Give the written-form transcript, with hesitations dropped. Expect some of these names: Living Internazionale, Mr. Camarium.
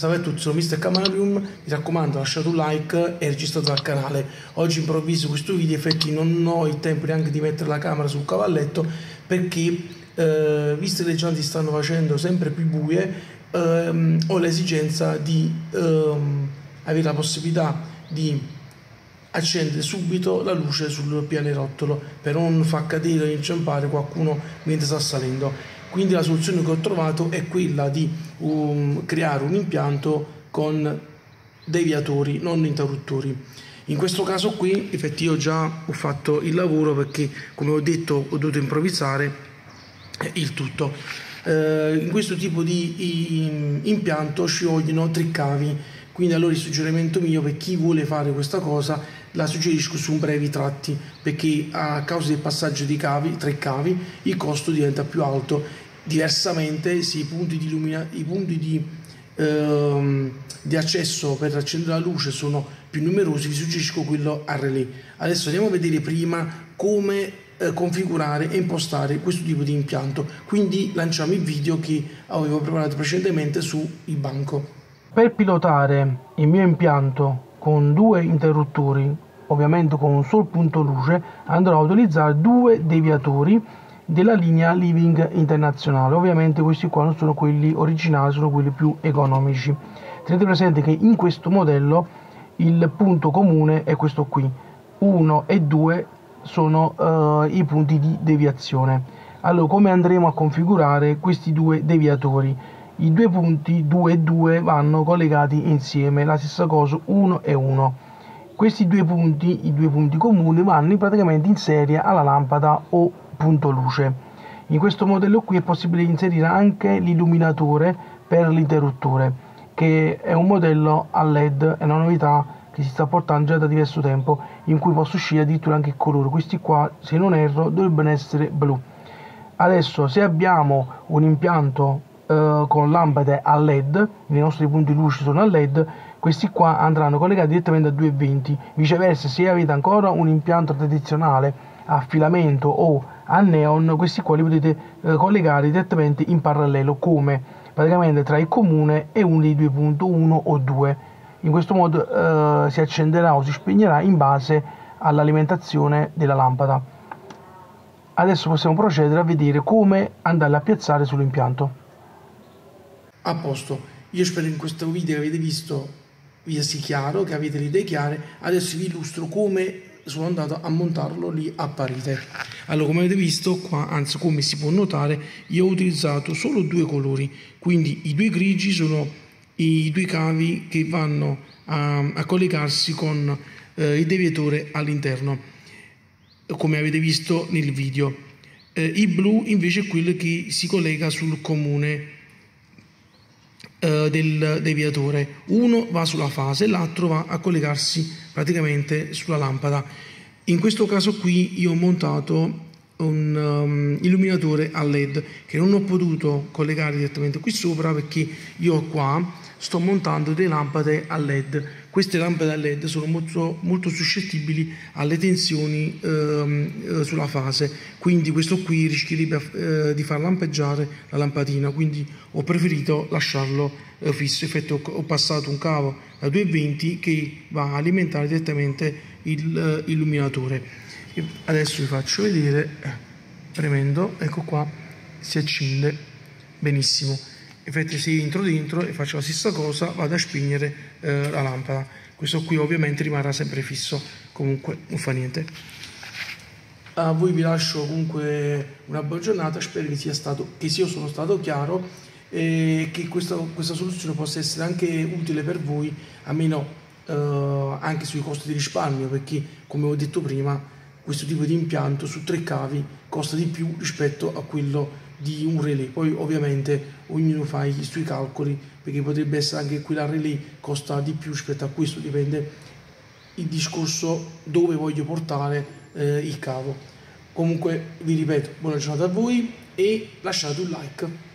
Salve a tutti, sono Mr. Camarium, mi raccomando lasciate un like e registratevi al canale. Oggi improvviso questo video, infatti non ho il tempo neanche di mettere la camera sul cavalletto perché visto che le giornate stanno facendo sempre più buie, ho l'esigenza di avere la possibilità di accendere subito la luce sul pianerottolo per non far cadere o inciampare qualcuno mentre sta salendo. Quindi la soluzione che ho trovato è quella di creare un impianto con deviatori, non interruttori. In questo caso qui infatti io già ho fatto il lavoro perché, come ho detto, ho dovuto improvvisare il tutto. In questo tipo di impianto ci vogliono 3 cavi. Quindi allora il suggerimento mio per chi vuole fare questa cosa, la suggerisco su brevi tratti, perché a causa del passaggio di cavi, 3 cavi, il costo diventa più alto. Diversamente se i punti di accesso per accendere la luce sono più numerosi, vi suggerisco quello a relè. Adesso andiamo a vedere prima come configurare e impostare questo tipo di impianto. Quindi lanciamo il video che avevo preparato precedentemente sul banco. Per pilotare il mio impianto con 2 interruttori, ovviamente con un solo punto luce, andrò a utilizzare 2 deviatori della linea Living Internazionale. Ovviamente questi qua non sono quelli originali, sono quelli più economici. Tenete presente che in questo modello il punto comune è questo qui, 1 e 2 sono i punti di deviazione. Allora, come andremo a configurare questi 2 deviatori? I 2 punti 2 e 2 vanno collegati insieme, la stessa cosa 1 e 1. Questi 2 punti, i 2 punti comuni, vanno praticamente in serie alla lampada o punto luce. In questo modello qui è possibile inserire anche l'illuminatore per l'interruttore, che è un modello a LED, è una novità che si sta portando già da diverso tempo, in cui posso scegliere addirittura anche il colore. Questi qua, se non erro, dovrebbero essere blu. Adesso, se abbiamo un impianto con lampade a LED, i nostri punti luce sono a LED, questi qua andranno collegati direttamente a 220. Viceversa, se avete ancora un impianto tradizionale a filamento o a neon, questi qua li potete collegare direttamente in parallelo, come praticamente tra il comune e uno dei 2.1 o 2. In questo modo si accenderà o si spegnerà in base all'alimentazione della lampada. Adesso possiamo procedere a vedere come andarla a piazzare sull'impianto. A posto, io spero in questo video che avete visto vi sia chiaro, che avete le idee chiare. Adesso vi illustro come sono andato a montarlo lì a parete. Allora, come avete visto qua, anzi come si può notare, io ho utilizzato solo 2 colori, quindi i 2 grigi sono i 2 cavi che vanno a collegarsi con il deviatore all'interno, come avete visto nel video. Il blu invece è quello che si collega sul comune del deviatore. Uno va sulla fase, l'altro va a collegarsi praticamente sulla lampada. In questo caso qui io ho montato un illuminatore a LED che non ho potuto collegare direttamente qui sopra, perché io qua sto montando delle lampade a LED. Queste lampade a LED sono molto suscettibili alle tensioni sulla fase, quindi questo qui rischierebbe di far lampeggiare la lampadina, quindi ho preferito lasciarlo fisso. Infatti ho passato un cavo da 220 che va a alimentare direttamente l'illuminatore. Adesso vi faccio vedere, premendo, ecco qua, si accende benissimo. Infatti se entro dentro e faccio la stessa cosa, vado a spegnere la lampada. Questo qui ovviamente rimarrà sempre fisso, comunque non fa niente. A voi vi lascio comunque una buona giornata, spero che io sono stato chiaro e che questa soluzione possa essere anche utile per voi, almeno anche sui costi di risparmio, perché come ho detto prima questo tipo di impianto su 3 cavi costa di più rispetto a quello di un relè. Poi ovviamente ognuno fa i suoi calcoli, perché potrebbe essere anche quella relè costa di più rispetto a questo, dipende il discorso dove voglio portare il cavo. Comunque vi ripeto, buona giornata a voi e lasciate un like.